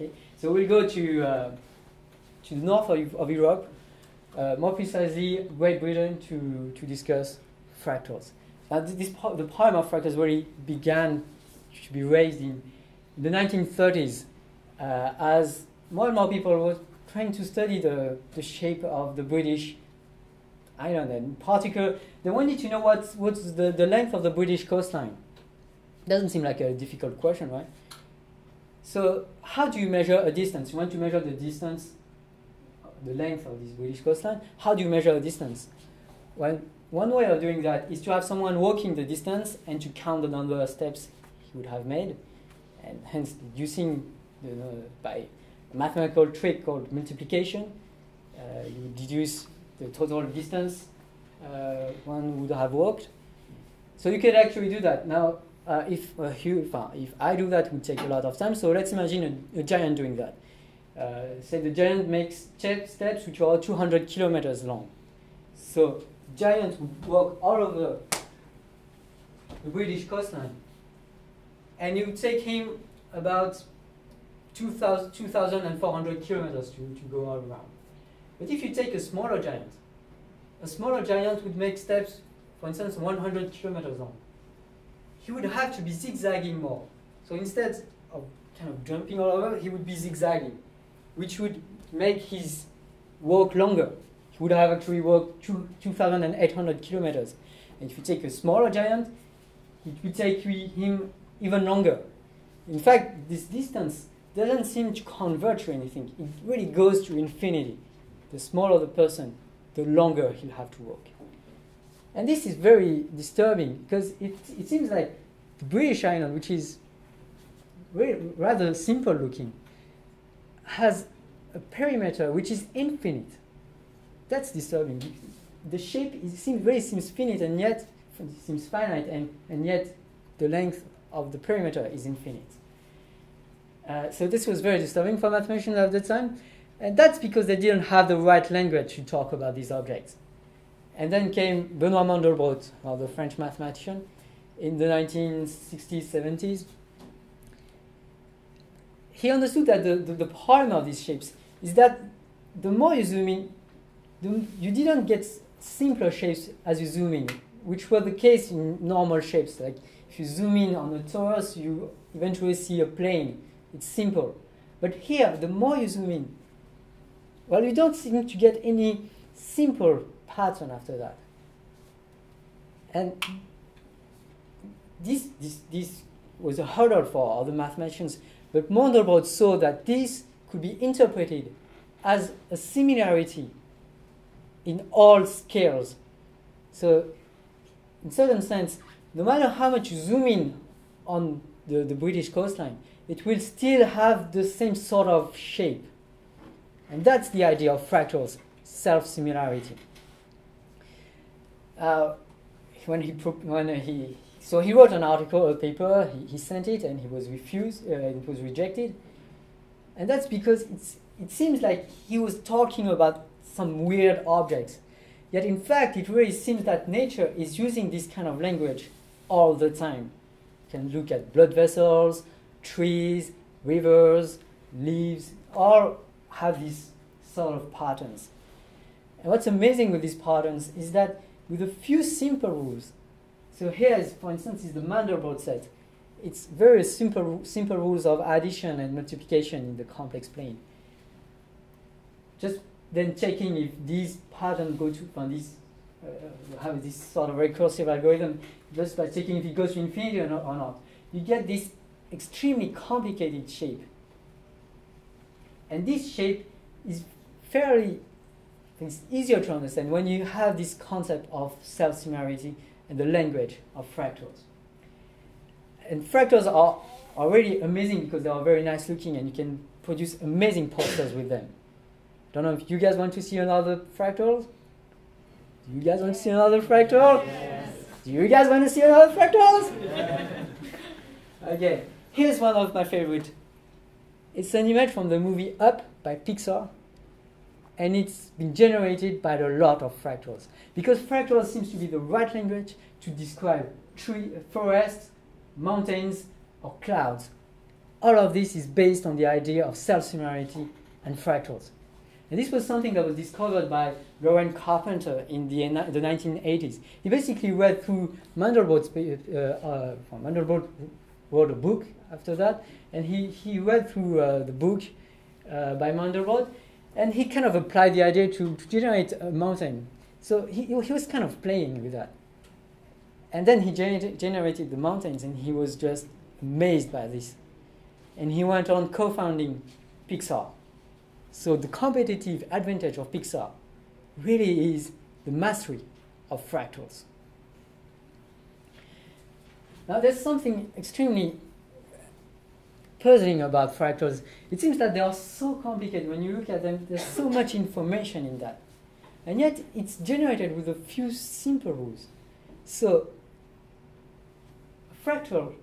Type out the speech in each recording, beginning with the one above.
Okay? So we'll go to the north of Europe, more precisely Great Britain, to discuss fractals. Now the problem of fractals really began to be raised in the 1930s as more and more people were trying to study the shape of the British island. And in particular, they wanted to know what's the length of the British coastline. Doesn't seem like a difficult question, right? So how do you measure a distance? You want to measure the distance, the length of this British coastline. How do you measure a distance? Well, one way of doing that is to have someone walking the distance and to count the number of steps he would have made, and hence deducing by a mathematical trick called multiplication, you deduce the total distance one would have walked. So you could actually do that. Now, if I do that, it would take a lot of time. So let's imagine a giant doing that. Say the giant makes steps which are 200 kilometers long. So giant would walk all over the British coastline, and it would take him about 2,400 kilometers to go all around. But if you take a smaller giant would make steps, for instance, 100 kilometers long. He would have to be zigzagging more. So instead of kind of jumping all over, he would be zigzagging, which would make his walk longer. He would have actually walked 2,800 kilometers. And if you take a smaller giant, it would take him even longer. In fact, this distance doesn't seem to converge to anything. It really goes to infinity. The smaller the person, the longer he'll have to walk. And this is very disturbing, because it seems like the British island, which is rather simple looking, has a perimeter which is infinite. That's disturbing. The shape seems finite, and yet it seems finite, and yet the length of the perimeter is infinite. So this was very disturbing for mathematicians at the time, and that's because they didn't have the right language to talk about these objects. And then came Benoit Mandelbrot, the French mathematician, in the 1960s, 70s. He understood that the problem of these shapes is that the more you zoom in, you didn't get simpler shapes as you zoom in, which were the case in normal shapes. Like if you zoom in on a torus, you eventually see a plane. It's simple. But here, the more you zoom in, well, you don't seem to get any simple pattern after that. And this was a hurdle for other mathematicians, but Mandelbrot saw that this could be interpreted as a similarity in all scales. So in certain sense, no matter how much you zoom in on the British coastline, it will still have the same sort of shape. And that's the idea of fractals, self-similarity. So he wrote an article, a paper, he sent it, and he was refused, it was rejected. And that's because it seems like he was talking about some weird objects. Yet in fact, it really seems that nature is using this kind of language all the time. You can look at blood vessels, trees, rivers, leaves, all have these sort of patterns. And what's amazing with these patterns is that with a few simple rules. So here, for instance, is the Mandelbrot set. It's very simple rules of addition and multiplication in the complex plane. Just then checking if these patterns go to, have this sort of recursive algorithm, just by checking if it goes to infinity or not. You get this extremely complicated shape. And this shape is fairly, it's easier to understand when you have this concept of self-similarity and the language of fractals. And fractals are really amazing because they are very nice looking, and you can produce amazing posters with them. Don't know if you guys want to see another fractal? Do you guys want to see another fractal? Yes. Do you guys want to see another fractals? Yes. Okay, here's one of my favorite. It's an image from the movie Up by Pixar. And it's been generated by a lot of fractals, because fractals seems to be the right language to describe forests, mountains, or clouds. all of this is based on the idea of self-similarity and fractals. And this was something that was discovered by Loren Carpenter in the 1980s. He basically read through Mandelbrot's, Mandelbrot wrote a book after that, and he read through the book by Mandelbrot, and he kind of applied the idea to generate a mountain. So he was kind of playing with that. And then he generated the mountains, and he was just amazed by this. And he went on co-founding Pixar. So the competitive advantage of Pixar really is the mastery of fractals. Now there's something extremely puzzling about fractals. It seems that they are so complicated. When you look at them, there's so much information in that. And yet it's generated with a few simple rules. So a fractal,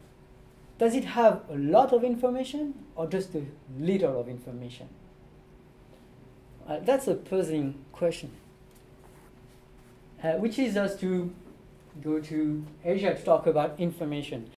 does it have a lot of information or just a little of information? That's a puzzling question, which leads us to go to Asia to talk about information.